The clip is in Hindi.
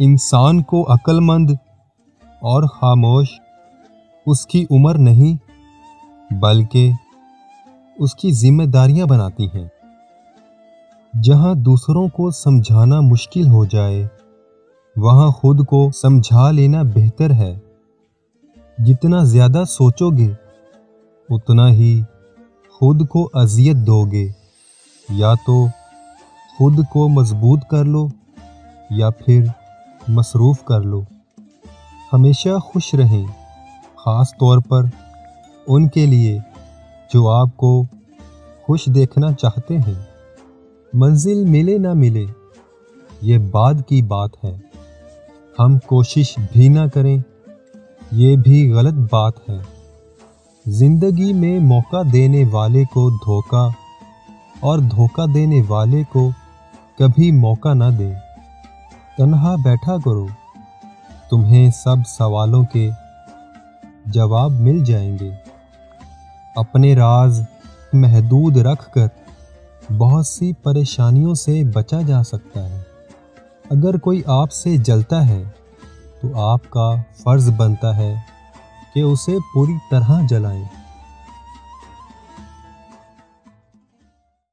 इंसान को अक्लमंद और खामोश उसकी उम्र नहीं बल्कि उसकी जिम्मेदारियां बनाती हैं। जहां दूसरों को समझाना मुश्किल हो जाए वहां खुद को समझा लेना बेहतर है। जितना ज़्यादा सोचोगे उतना ही खुद को अजियत दोगे। या तो खुद को मजबूत कर लो या फिर मसरूफ़ कर लो। हमेशा खुश रहें, ख़ास तौर पर उनके लिए जो आपको खुश देखना चाहते हैं। मंजिल मिले ना मिले ये बाद की बात है, हम कोशिश भी ना करें ये भी गलत बात है। ज़िंदगी में मौका देने वाले को धोखा और धोखा देने वाले को कभी मौका ना दें। तन्हा बैठा करो, तुम्हें सब सवालों के जवाब मिल जाएंगे। अपने राज महदूद रखकर बहुत सी परेशानियों से बचा जा सकता है। अगर कोई आपसे जलता है तो आपका फ़र्ज़ बनता है कि उसे पूरी तरह जलाएं।